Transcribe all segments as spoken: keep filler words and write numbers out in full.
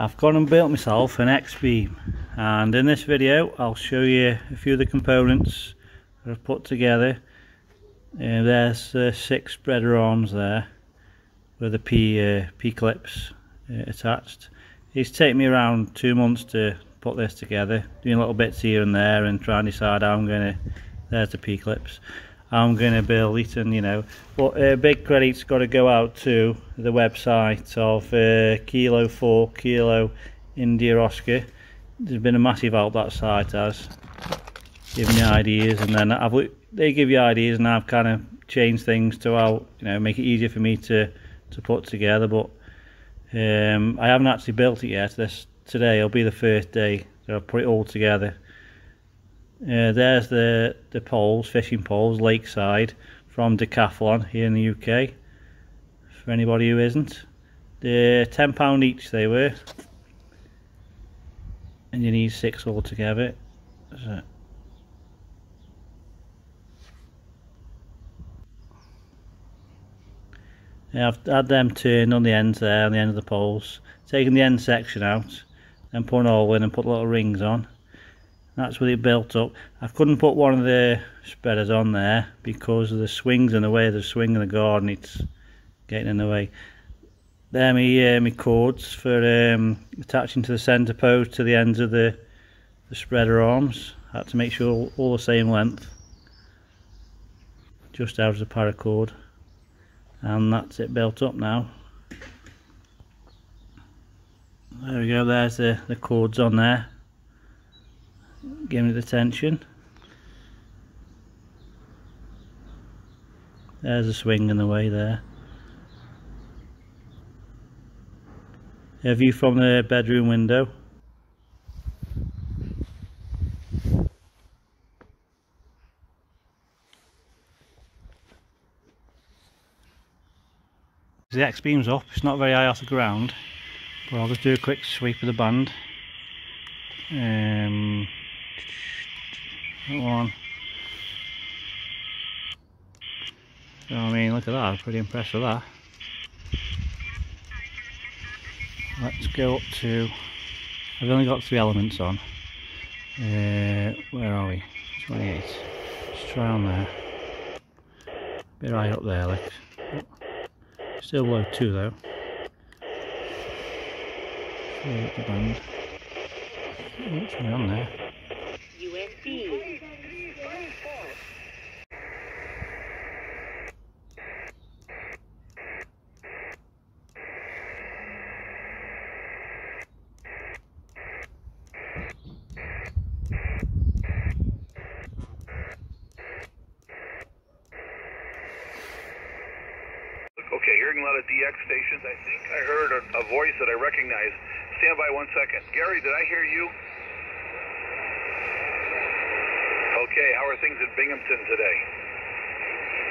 I've gone and built myself an Hexbeam, and in this video I'll show you a few of the components that I've put together. And there's uh, six spreader arms there with the P, uh, P clips uh, attached. It's taken me around two months to put this together, doing little bits here and there and trying to decide how I'm going to, there's the P clips, I'm going to build it, and you know, but uh, big credit's got to go out to the website of uh, Kilo four Kilo India Oscar. There's been a massive help that site has, giving me ideas, and then I've, they give you ideas, and I've kind of changed things to how, you know, make it easier for me to to put together. But um, I haven't actually built it yet. This today will be the first day that I'll put it all together. Uh, there's the the poles, fishing poles, lakeside, from Decathlon here in the U K, for anybody who isn't. They're ten pounds each they were, and you need six altogether. So. Yeah, I've had them turned on the ends there, on the end of the poles, taking the end section out and put an hole in and put little rings on. That's what it built up. I couldn't put one of the spreaders on there because of the swings in the way. The swing in the garden, it's getting in the way. There, my uh, my cords for um, attaching to the centre post to the ends of the, the spreader arms. I had to make sure all, all the same length, just out of the paracord, and that's it built up now. There we go. There's the the cords on there, giving it the tension. There's a swing in the way there. A view from the bedroom window. The Hexbeam's up, it's not very high off the ground, but I'll just do a quick sweep of the band. Um, That one. So, I mean, look at that, I'm pretty impressed with that. Let's go up to, I've only got three elements on. Uh, where are we? twenty-eight. Let's try on there. Bit right up there, like. Still below two though. Three up the band. What's going on there? Okay, hearing a lot of D X stations. I think I heard a, a voice that I recognize. Stand by one second. Gary, did I hear you? Okay, how are things at Binghamton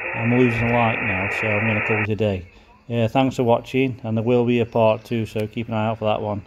today? I'm losing light now, so I'm going to call it a day. Yeah, thanks for watching, and there will be a part two, so keep an eye out for that one.